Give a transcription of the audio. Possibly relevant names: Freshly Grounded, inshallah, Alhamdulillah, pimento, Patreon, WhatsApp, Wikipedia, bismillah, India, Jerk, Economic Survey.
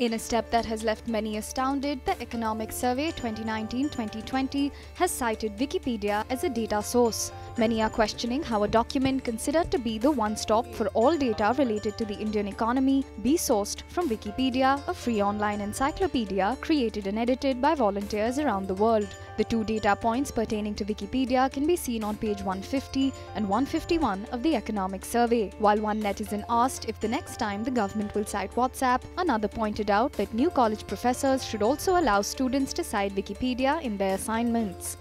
In a step that has left many astounded, the Economic Survey 2019-2020 has cited Wikipedia as a data source. Many are questioning how a document considered to be the one-stop for all data related to the Indian economy be sourced from Wikipedia, a free online encyclopedia created and edited by volunteers around the world. The two data points pertaining to Wikipedia can be seen on page 150 and 151 of the Economic Survey. While one netizen asked if the next time the government will cite WhatsApp, another pointed out that new college professors should also allow students to cite Wikipedia in their assignments.